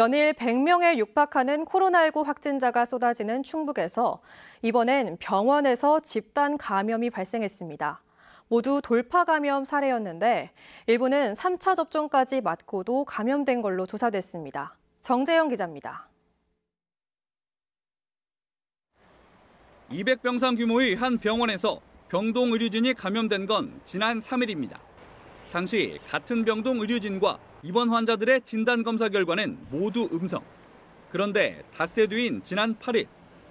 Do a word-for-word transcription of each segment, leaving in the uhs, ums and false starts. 연일 백 명에 육박하는 코로나 일구 확진자가 쏟아지는 충북에서 이번엔 병원에서 집단 감염이 발생했습니다. 모두 돌파 감염 사례였는데 일부는 삼 차 접종까지 맞고도 감염된 걸로 조사됐습니다. 정재영 기자입니다. 이백 병상 규모의 한 병원에서 병동 의료진이 감염된 건 지난 삼 일입니다. 당시 같은 병동 의료진과 입원 환자들의 진단검사 결과는 모두 음성. 그런데 닷새 뒤인 지난 팔 일,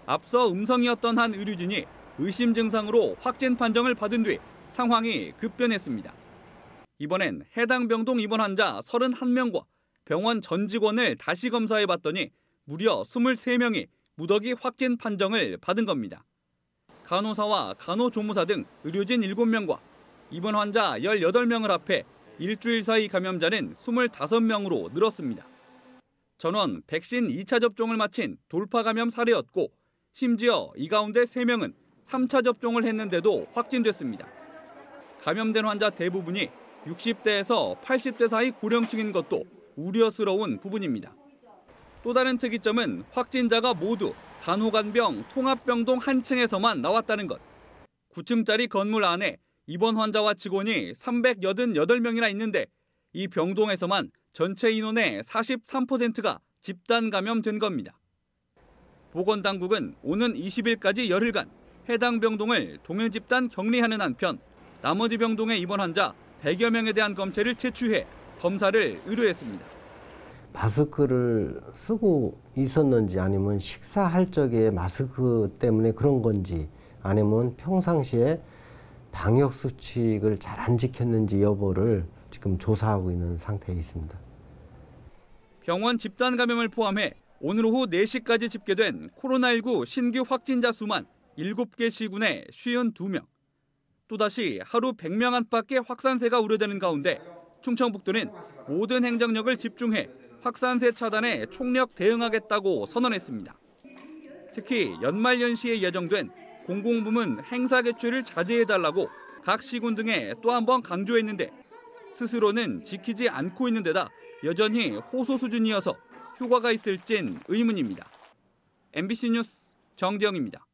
앞서 음성이었던 한 의료진이 의심 증상으로 확진 판정을 받은 뒤 상황이 급변했습니다. 이번엔 해당 병동 입원 환자 삼십일 명과 병원 전 직원을 다시 검사해봤더니 무려 이십삼 명이 무더기 확진 판정을 받은 겁니다. 간호사와 간호조무사 등 의료진 일곱 명과 입원 환자 십팔 명을 합해 일주일 사이 감염자는 이십오 명으로 늘었습니다. 전원 백신 이 차 접종을 마친 돌파 감염 사례였고, 심지어 이 가운데 세 명은 삼 차 접종을 했는데도 확진됐습니다. 감염된 환자 대부분이 육십 대에서 팔십 대 사이 고령층인 것도 우려스러운 부분입니다. 또 다른 특이점은 확진자가 모두 간호간병 통합병동 한 층에서만 나왔다는 것. 구 층짜리 건물 안에 입원 환자와 직원이 삼백팔십팔 명이나 있는데 이 병동에서만 전체 인원의 사십삼 퍼센트가 집단 감염된 겁니다. 보건당국은 오는 이십 일까지 열흘간 해당 병동을 동일 집단 격리하는 한편 나머지 병동의 입원 환자 백여 명에 대한 검체를 채취해 검사를 의뢰했습니다. 마스크를 쓰고 있었는지 아니면 식사할 적에 마스크 때문에 그런 건지 아니면 평상시에 방역수칙을 잘 안 지켰는지 여부를 지금 조사하고 있는 상태에 있습니다. 병원 집단 감염을 포함해 오늘 오후 네 시까지 집계된 코로나 일구 신규 확진자 수만 일곱 개 시군에 오십이 명. 또다시 하루 백 명 안팎의 확산세가 우려되는 가운데 충청북도는 모든 행정력을 집중해 확산세 차단에 총력 대응하겠다고 선언했습니다. 특히 연말연시에 예정된 공공부문 행사 개최를 자제해달라고 각 시군 등에 또 한 번 강조했는데 스스로는 지키지 않고 있는 데다 여전히 호소 수준이어서 효과가 있을진 의문입니다. 엠비씨 뉴스 정재영입니다.